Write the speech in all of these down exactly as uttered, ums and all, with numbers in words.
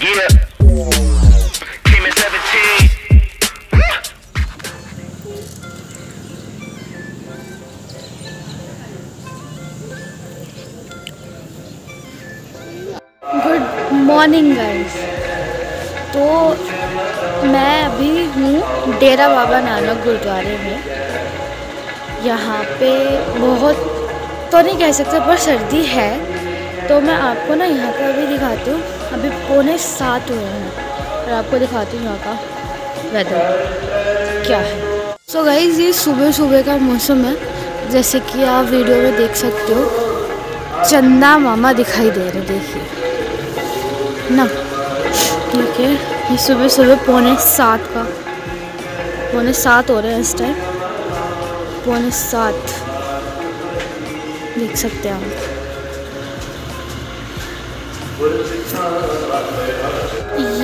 Yeah. Came at seventeen. Good morning guys. तो मैं अभी हूँ डेरा बाबा नानक गुरुद्वारे में। यहाँ पे बहुत तो नहीं कह सकते पर सर्दी है, तो मैं आपको ना यहाँ का अभी दिखाती हूँ। अभी पौने सात हुए हैं और आपको दिखाती हूँ यहाँ का वेदर क्या है। सो गाइज़ ये सुबह सुबह का मौसम है, जैसे कि आप वीडियो में देख सकते हो। चंदा मामा दिखाई दे रहे, देखिए ना। ठीक है, ये सुबह सुबह पौने सात का पौने सात हो रहे हैं इस टाइम, पौने सात देख सकते हैं आप।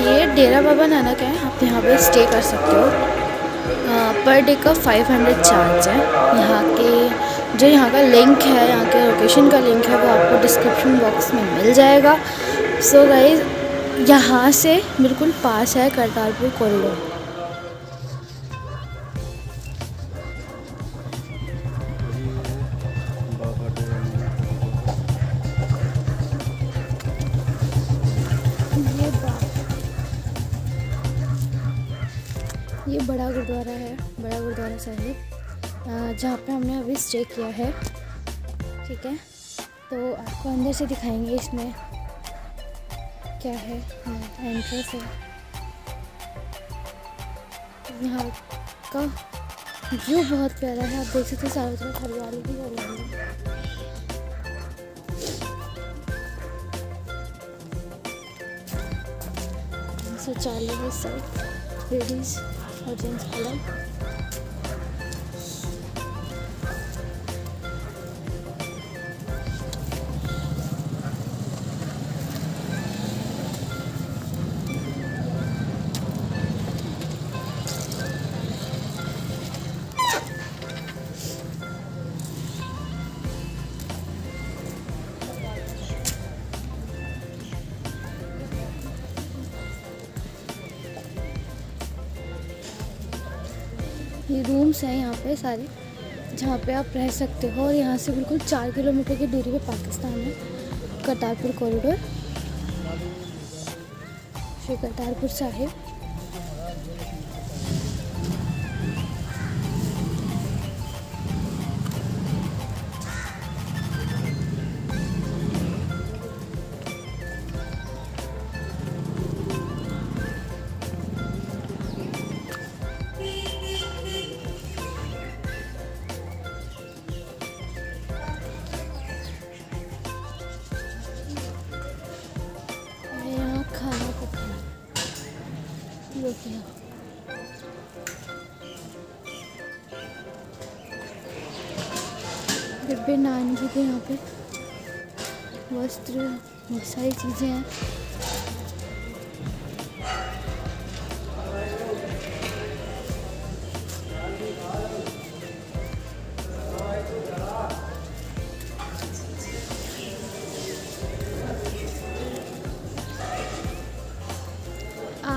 ये डेरा बाबा नानक है, आप यहाँ पे स्टे कर सकते हो। पर डे का पाँच सौ चार्ज है। यहाँ के जो यहाँ का लिंक है, यहाँ के लोकेशन का लिंक है, वो आपको डिस्क्रिप्शन बॉक्स में मिल जाएगा। सो गाइज यहाँ से बिल्कुल पास है करतारपुर कॉरिडोर। ये बड़ा गुरुद्वारा है, बड़ा गुरुद्वारा साहिब, जहाँ पे हमने अभी स्टे किया है। ठीक है, तो आपको अंदर से दिखाएंगे इसमें क्या है। एंट्रेंस है, यहाँ का व्यू बहुत प्यारा है। आप देख सकते हैं चारों तरफ हरियाली भी हरियाली है। शौचालय है सब, लेडीज़ और जेंट्स अलग। ये रूम्स हैं यहाँ पे सारे, जहाँ पे आप रह सकते हो। और यहाँ से बिल्कुल चार किलोमीटर की दूरी पे पाकिस्तान है करतारपुर कॉरिडोर, श्री करतारपुर साहिब। डिब्बे नान जी के यहाँ पे वस्त्र, बहुत सारी चीज़ें हैं।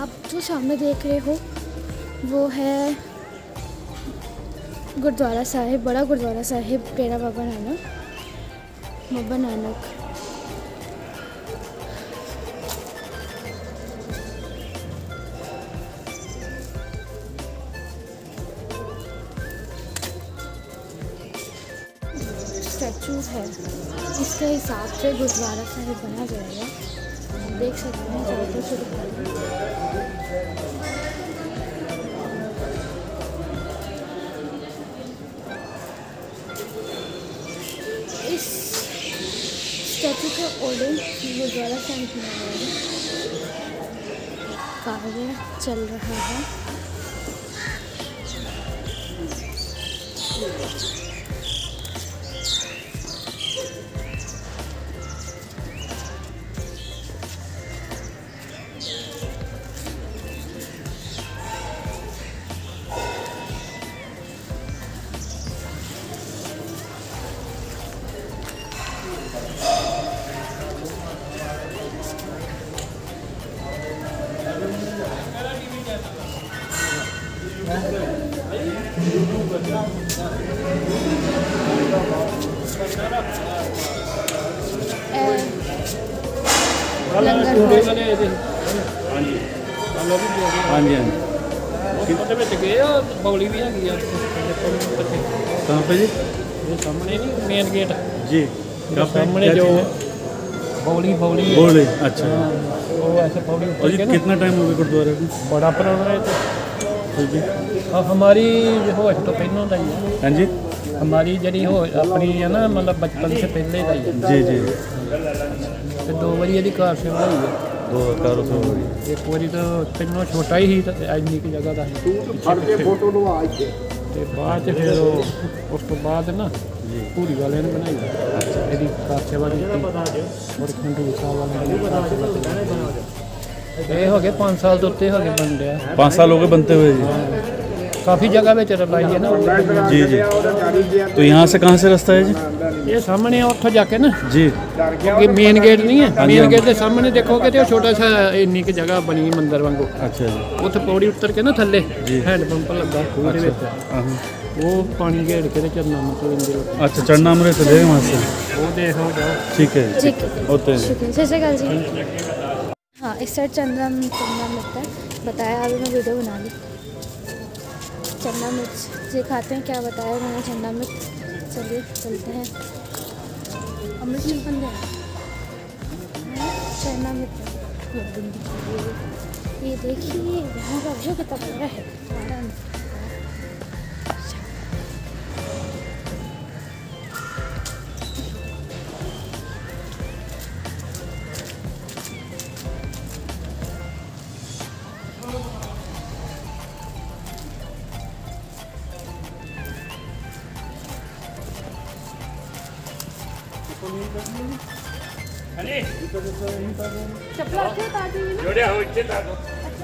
आप जो सामने देख रहे हो वो है गुरुद्वारा साहिब, बड़ा गुरुद्वारा साहिब, डेरा बाबा नानक बाबा नानक स्टैचू है। इसके हिसाब से गुरुद्वारा साहिब बना जाएगा। आप देख सकते हैं ज़्यादा शुरू स्टैचू का ऑरेंज गुरुद्वारा साहिब में कार्य चल रहा है। हाँ जी हाँ बौली भी है कहाँ पे जी सामने नहीं मेन गेट जी सामने जो बौली बौली बौली अच्छा वो ऐसे बौली और जी कितना टाइम हो गया गुरुद्वारे को बड़ा पुराना है तो जी अब हमारी हो तो पहले का ही है हाँ जी हमारी जड़ी हो अपनी है ना मतलब बचपन से पहले का ही जी जी तो दो बारी यदि कार सेवा हुई है दो कार सेवा हुई एक बारी तो पहले छोटा ही आज की जगह था बाद फिर उसको बाद ना पूरी वाले ने बनाई अच्छा मेरी कार सेवा की और खंडू साहब वाले ये हो गए पाँच साल तो उत्ते हो गए बन गया पाँच साल हो गए बनते हुए जी काफ़ी जगह पे चल रही है ना जी जी तो यहाँ से कहाँ से रास्ता है जी ये सामने उठो जाके ना जी क्योंकि मेन गेट नहीं है मेन गेट के सामने देखोगे तो छोटा सा इन्नी की जगह बनी मंदिर वांगू अच्छा जी उत पौड़ी उतर के ना थले हैंड पंप लगा वो पानी गेट के चढ़ना मतलब अच्छा चढ़ना हमरे थले वहाँ से वो देखो जाओ ठीक है ठीक है हाँ इस साइड चंद्रा लगता है बताया अभी मैं वीडियो बना ली चन्ना मिर्च जी खाते हैं क्या बताया उन्होंने चन्ना मिर्च चलिए चलते हैं अमृत नहीं बन गया चन्ना मिर्च ये देखिए यहाँ का व्यू कितना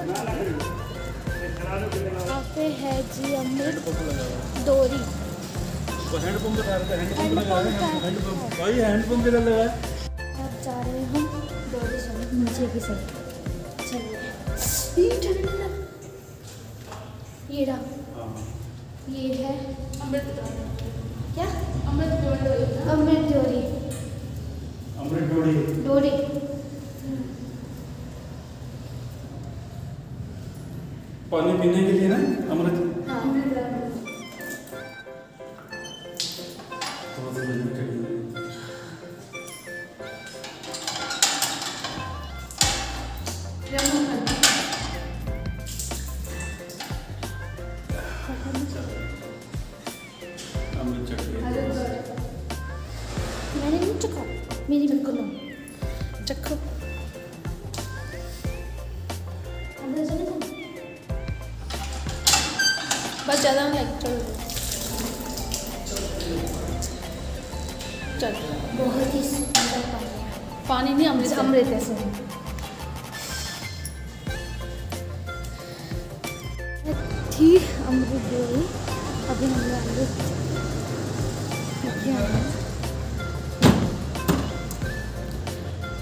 बड़ा है है जी अमृत डोरी हैंडपंप हैंडपंप पे लगा है अब जा रहे हैं हम डोरी से नीचे की साइड चलिए ये रहा ये है अमृत क्या अमृत डोरी अमृत डोरी अमृत डोरी डोरी पानी पीने के लिए ना अमृत मैंने नहीं चखा मेरी बिल्कुल चखो बस ज़्यादा चलो चल बहुत ही पानी नहीं अमृत अमृत ऐसे थी अमृत डोरी अभी हम लोग अमृत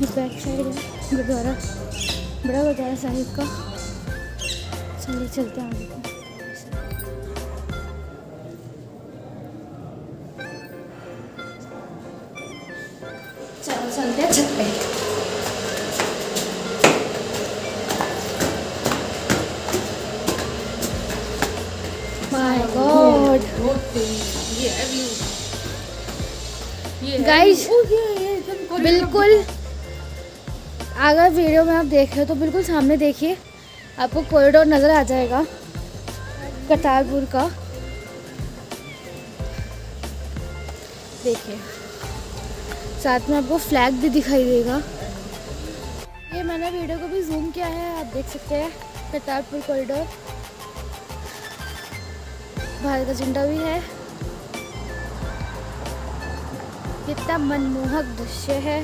ये बैक साइड है गुरुद्वारा बड़ा गुरुद्वारा साहिब का चलिए चलते हैं अमृत चलते हैं छत पे माय गॉड ये ये गाइस बिल्कुल अगर वीडियो में आप देख रहे हो तो बिल्कुल सामने देखिए आपको कॉरिडोर नज़र आ जाएगा करतारपुर का देखिए साथ में आपको फ्लैग भी दिखाई देगा ये मैंने वीडियो को भी जूम किया है आप देख सकते हैं करतारपुर कॉरिडोर भारत का झंडा भी है कितना मनमोहक दृश्य है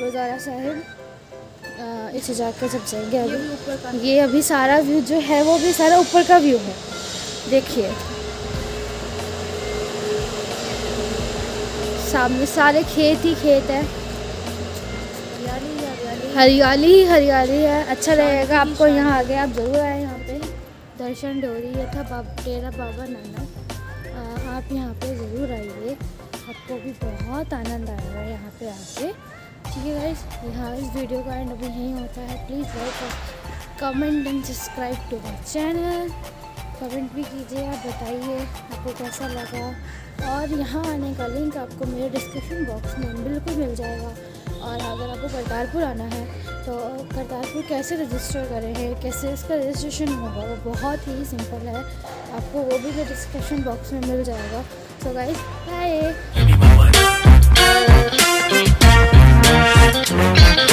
गुरुद्वारा साहिब इसे जाकर जब जाएंगे अभी ये अभी सारा व्यू जो है वो भी सारा ऊपर का व्यू है देखिए सामने सारे खेत ही खेत है हरियाली ही हरियाली है। अच्छा लगेगा आपको यहाँ आगे, आप जरूर आए। यहाँ पे दर्शन डोरी ये था बाब, डेरा बाबा नानक। आप यहाँ पे ज़रूर आइए, आपको भी बहुत आनंद आएगा यहाँ पे आके। ठीक है गाइस, यहाँ इस वीडियो का एंड अभी यहीं होता है। Please like, comment and subscribe to my channel. Comment भी कीजिए, आप बताइए आपको कैसा लगा। और यहाँ आने का लिंक आपको मेरे डिस्क्रिप्शन बॉक्स में बिल्कुल मिल जाएगा। और अगर आपको करतारपुर आना है तो करतारपुर कैसे रजिस्टर करें, कैसे इसका रजिस्ट्रेशन होगा, वो बहुत ही सिंपल है। आपको वो भी डिस्क्रिप्शन बॉक्स में मिल जाएगा। So guys bye.